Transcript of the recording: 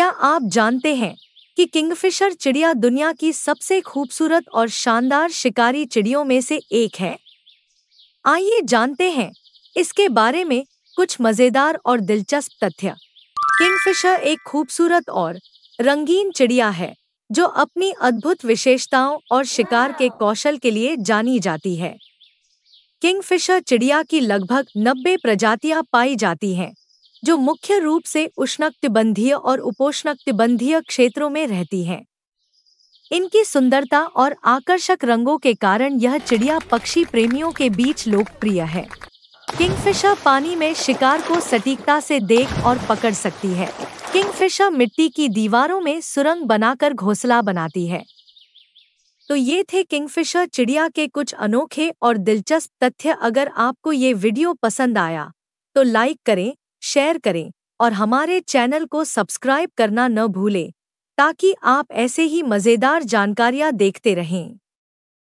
क्या आप जानते हैं कि किंगफिशर चिड़िया दुनिया की सबसे खूबसूरत और शानदार शिकारी चिड़ियों में से एक है? आइए जानते हैं इसके बारे में कुछ मज़ेदार और दिलचस्प तथ्य। किंगफिशर एक खूबसूरत और रंगीन चिड़िया है जो अपनी अद्भुत विशेषताओं और शिकार के कौशल के लिए जानी जाती है। किंगफिशर चिड़िया की लगभग 90 प्रजातियां पाई जाती हैं जो मुख्य रूप से उष्णकटिबंधीय और उपोष्णकटिबंधीय क्षेत्रों में रहती हैं। इनकी सुंदरता और आकर्षक रंगों के कारण यह चिड़िया पक्षी प्रेमियों के बीच लोकप्रिय है। किंगफिशर पानी में शिकार को सटीकता से देख और पकड़ सकती है। किंगफिशर मिट्टी की दीवारों में सुरंग बनाकर घोंसला बनाती है। तो ये थे किंगफिशर चिड़िया के कुछ अनोखे और दिलचस्प तथ्य। अगर आपको ये वीडियो पसंद आया तो लाइक करें, शेयर करें और हमारे चैनल को सब्सक्राइब करना न भूलें ताकि आप ऐसे ही मज़ेदार जानकारियाँ देखते रहें।